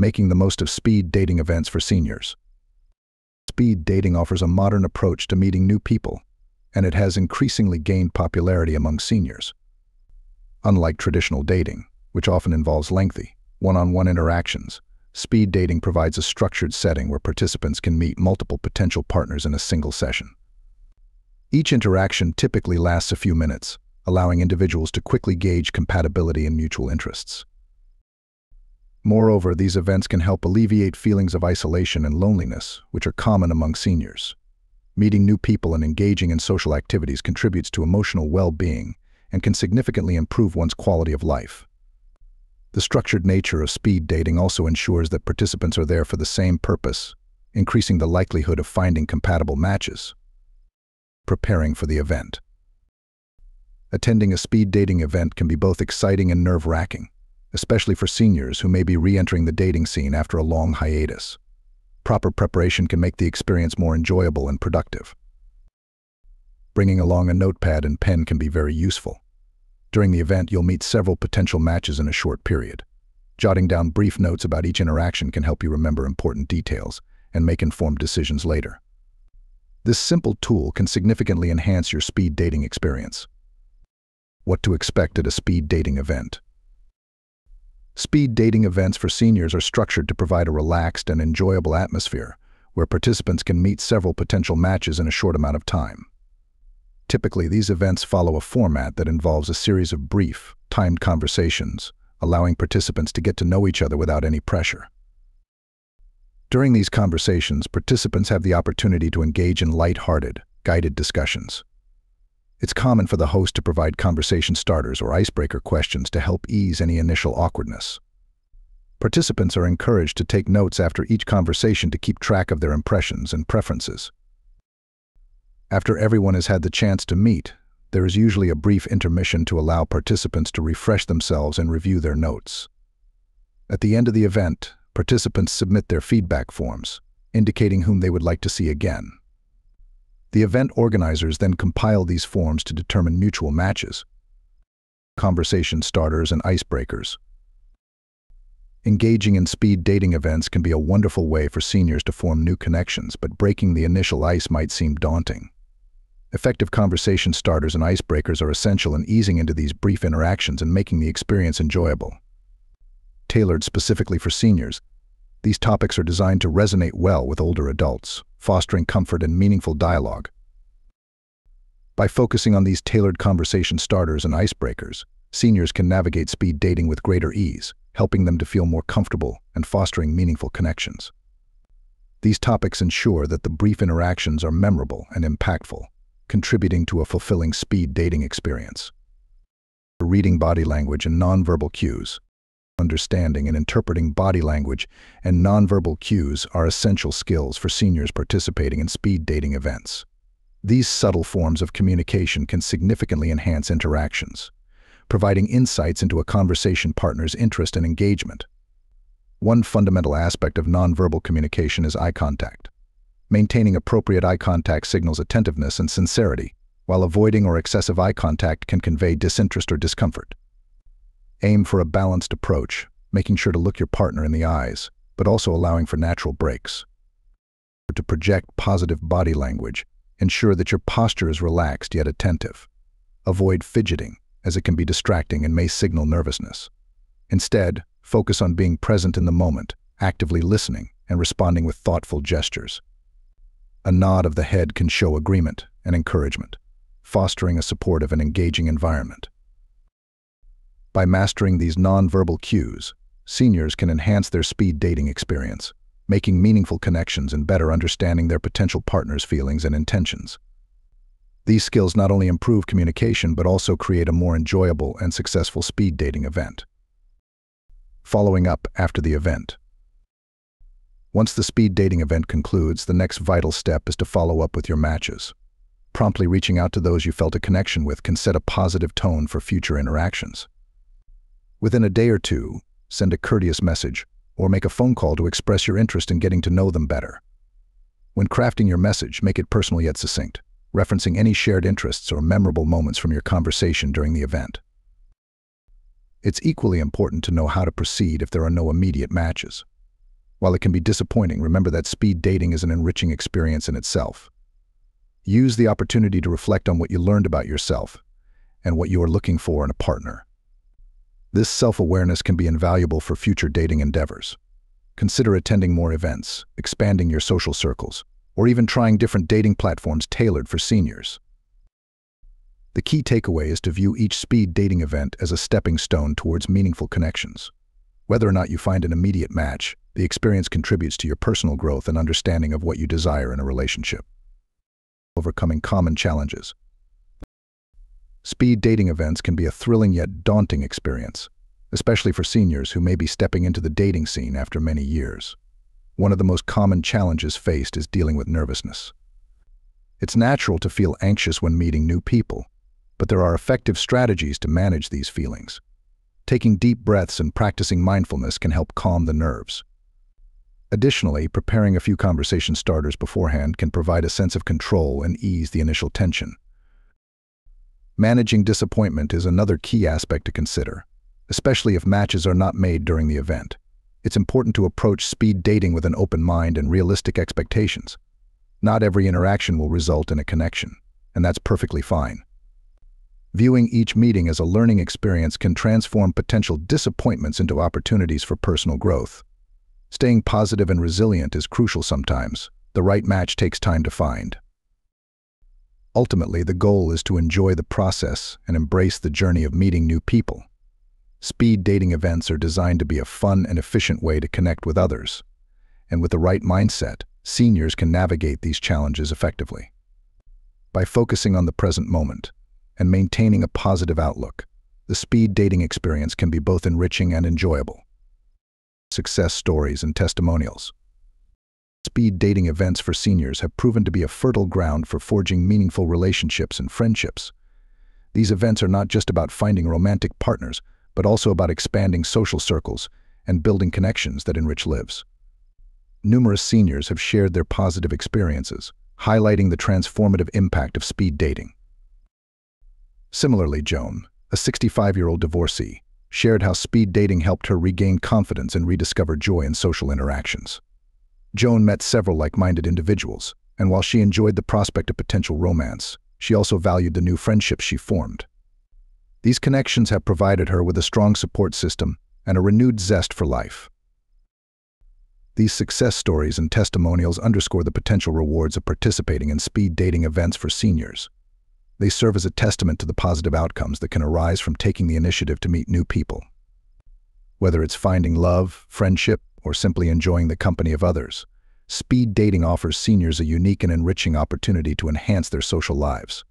making the most of speed dating events for seniors. Speed dating offers a modern approach to meeting new people, and it has increasingly gained popularity among seniors. Unlike traditional dating, which often involves lengthy, one-on-one interactions, speed dating provides a structured setting where participants can meet multiple potential partners in a single session. Each interaction typically lasts a few minutes, allowing individuals to quickly gauge compatibility and mutual interests. Moreover, these events can help alleviate feelings of isolation and loneliness, which are common among seniors. Meeting new people and engaging in social activities contributes to emotional well-being and can significantly improve one's quality of life. The structured nature of speed dating also ensures that participants are there for the same purpose, increasing the likelihood of finding compatible matches. Preparing for the event. Attending a speed dating event can be both exciting and nerve-wracking, especially for seniors who may be re-entering the dating scene after a long hiatus. Proper preparation can make the experience more enjoyable and productive. Bringing along a notepad and pen can be very useful. During the event, you'll meet several potential matches in a short period. Jotting down brief notes about each interaction can help you remember important details and make informed decisions later. This simple tool can significantly enhance your speed dating experience. What to expect at a speed dating event. Speed dating events for seniors are structured to provide a relaxed and enjoyable atmosphere where participants can meet several potential matches in a short amount of time. Typically, these events follow a format that involves a series of brief, timed conversations, allowing participants to get to know each other without any pressure. During these conversations, participants have the opportunity to engage in light-hearted, guided discussions. It's common for the host to provide conversation starters or icebreaker questions to help ease any initial awkwardness. Participants are encouraged to take notes after each conversation to keep track of their impressions and preferences. After everyone has had the chance to meet, there is usually a brief intermission to allow participants to refresh themselves and review their notes. At the end of the event, participants submit their feedback forms, indicating whom they would like to see again. The event organizers then compile these forms to determine mutual matches. Conversation starters and icebreakers. Engaging in speed dating events can be a wonderful way for seniors to form new connections, but breaking the initial ice might seem daunting. Effective conversation starters and icebreakers are essential in easing into these brief interactions and making the experience enjoyable. Tailored specifically for seniors, these topics are designed to resonate well with older adults, fostering comfort and meaningful dialogue. By focusing on these tailored conversation starters and icebreakers, seniors can navigate speed dating with greater ease, helping them to feel more comfortable and fostering meaningful connections. These topics ensure that the brief interactions are memorable and impactful, contributing to a fulfilling speed dating experience. Reading body language and nonverbal cues. Understanding and interpreting body language and nonverbal cues are essential skills for seniors participating in speed dating events. These subtle forms of communication can significantly enhance interactions, providing insights into a conversation partner's interest and engagement. One fundamental aspect of nonverbal communication is eye contact. Maintaining appropriate eye contact signals attentiveness and sincerity, while avoiding or excessive eye contact can convey disinterest or discomfort. Aim for a balanced approach, making sure to look your partner in the eyes, but also allowing for natural breaks. To project positive body language, ensure that your posture is relaxed yet attentive. Avoid fidgeting, as it can be distracting and may signal nervousness. Instead, focus on being present in the moment, actively listening, and responding with thoughtful gestures. A nod of the head can show agreement and encouragement, fostering a supportive and engaging environment. By mastering these nonverbal cues, seniors can enhance their speed dating experience, making meaningful connections and better understanding their potential partner's feelings and intentions. These skills not only improve communication but also create a more enjoyable and successful speed dating event. Following up after the event. Once the speed dating event concludes, the next vital step is to follow up with your matches. Promptly reaching out to those you felt a connection with can set a positive tone for future interactions. Within a day or two, send a courteous message or make a phone call to express your interest in getting to know them better. When crafting your message, make it personal yet succinct, referencing any shared interests or memorable moments from your conversation during the event. It's equally important to know how to proceed if there are no immediate matches. While it can be disappointing, remember that speed dating is an enriching experience in itself. Use the opportunity to reflect on what you learned about yourself and what you are looking for in a partner. This self-awareness can be invaluable for future dating endeavors. Consider attending more events, expanding your social circles, or even trying different dating platforms tailored for seniors. The key takeaway is to view each speed dating event as a stepping stone towards meaningful connections. Whether or not you find an immediate match, the experience contributes to your personal growth and understanding of what you desire in a relationship. Overcoming common challenges. Speed dating events can be a thrilling yet daunting experience, especially for seniors who may be stepping into the dating scene after many years. One of the most common challenges faced is dealing with nervousness. It's natural to feel anxious when meeting new people, but there are effective strategies to manage these feelings. Taking deep breaths and practicing mindfulness can help calm the nerves. Additionally, preparing a few conversation starters beforehand can provide a sense of control and ease the initial tension. Managing disappointment is another key aspect to consider, especially if matches are not made during the event. It's important to approach speed dating with an open mind and realistic expectations. Not every interaction will result in a connection, and that's perfectly fine. Viewing each meeting as a learning experience can transform potential disappointments into opportunities for personal growth. Staying positive and resilient is crucial sometimes. The right match takes time to find. Ultimately, the goal is to enjoy the process and embrace the journey of meeting new people. Speed dating events are designed to be a fun and efficient way to connect with others, and with the right mindset, seniors can navigate these challenges effectively. By focusing on the present moment and maintaining a positive outlook, the speed dating experience can be both enriching and enjoyable. Success stories and testimonials. Speed dating events for seniors have proven to be a fertile ground for forging meaningful relationships and friendships. These events are not just about finding romantic partners, but also about expanding social circles and building connections that enrich lives. Numerous seniors have shared their positive experiences, highlighting the transformative impact of speed dating. Similarly, Joan, a 65-year-old divorcee, shared how speed dating helped her regain confidence and rediscover joy in social interactions. Joan met several like-minded individuals, and while she enjoyed the prospect of potential romance, she also valued the new friendships she formed. These connections have provided her with a strong support system and a renewed zest for life. These success stories and testimonials underscore the potential rewards of participating in speed dating events for seniors. They serve as a testament to the positive outcomes that can arise from taking the initiative to meet new people. Whether it's finding love, friendship, or simply enjoying the company of others, speed dating offers seniors a unique and enriching opportunity to enhance their social lives.